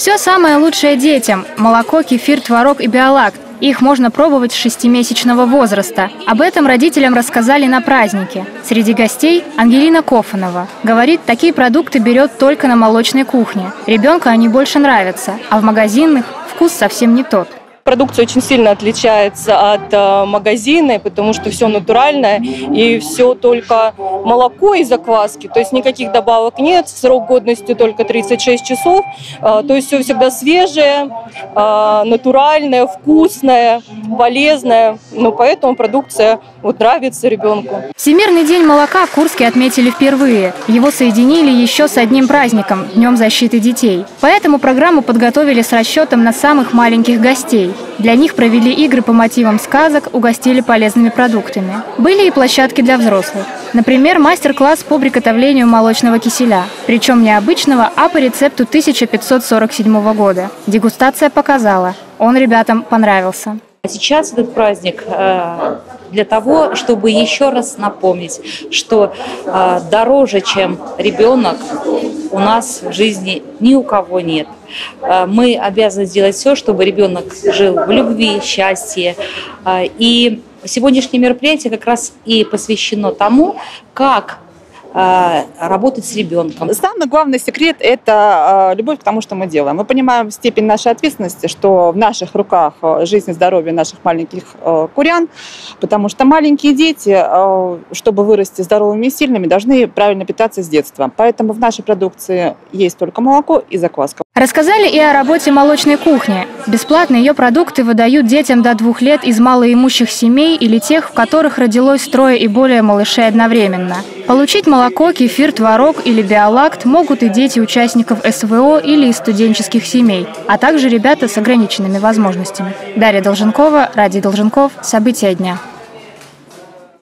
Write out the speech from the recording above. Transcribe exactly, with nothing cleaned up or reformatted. Все самое лучшее детям – молоко, кефир, творог и биолакт. Их можно пробовать с шестимесячного возраста. Об этом родителям рассказали на празднике. Среди гостей Ангелина Кофанова. Говорит, такие продукты берет только на молочной кухне. Ребенку они больше нравятся, а в магазинных вкус совсем не тот. Продукция очень сильно отличается от магазина, потому что все натуральное и все только молоко и закваски, то есть никаких добавок нет, срок годности только тридцать шесть часов, то есть все всегда свежее, натуральное, вкусное, полезное, но поэтому продукция вот нравится ребенку. Всемирный день молока в Курске отметили впервые. Его соединили еще с одним праздником – Днем защиты детей. Поэтому программу подготовили с расчетом на самых маленьких гостей. Для них провели игры по мотивам сказок, угостили полезными продуктами. Были и площадки для взрослых. Например, мастер-класс по приготовлению молочного киселя. Причем не обычного, а по рецепту тысяча пятьсот сорок седьмого года. Дегустация показала, он ребятам понравился. Сейчас этот праздник для того, чтобы еще раз напомнить, что дороже, чем ребенок, у нас в жизни ни у кого нет. Мы обязаны сделать все, чтобы ребенок жил в любви, счастье. И сегодняшнее мероприятие как раз и посвящено тому, как работать с ребенком. Самый главный секрет – это любовь к тому, что мы делаем. Мы понимаем степень нашей ответственности, что в наших руках жизнь и здоровье наших маленьких курян, потому что маленькие дети, чтобы вырасти здоровыми и сильными, должны правильно питаться с детства. Поэтому в нашей продукции есть только молоко и закваска. Рассказали и о работе молочной кухни. Бесплатно ее продукты выдают детям до двух лет из малоимущих семей или тех, в которых родилось трое и более малышей одновременно. Получить молоко, кефир, творог или биолакт могут и дети участников СВО или из студенческих семей, а также ребята с ограниченными возможностями. Дарья Долженкова, Радио Долженков, события дня.